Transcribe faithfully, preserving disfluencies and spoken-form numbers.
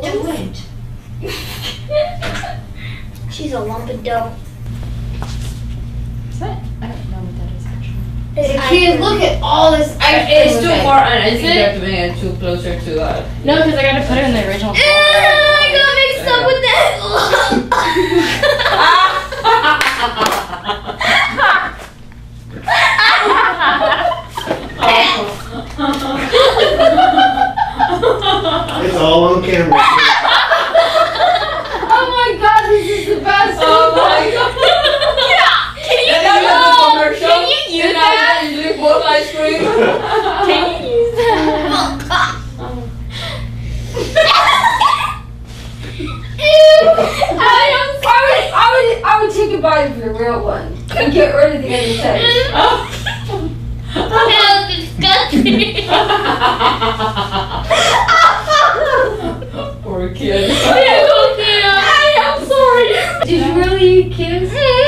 Do it. She's a lump of dough. Is that? I don't know what that is actually. Kids, look at all this. I, it's too far on. I think you have to bring it too closer to that. Uh, no, because I gotta put it in the original. I got mixed up with that. It's all on camera. Can you use that? Oh. Ew! I, I, would, I, would, I would take a bite of your real one and get rid of the other side. Oh. That was disgusting. Poor kid. I am sorry. Did you really eat kids?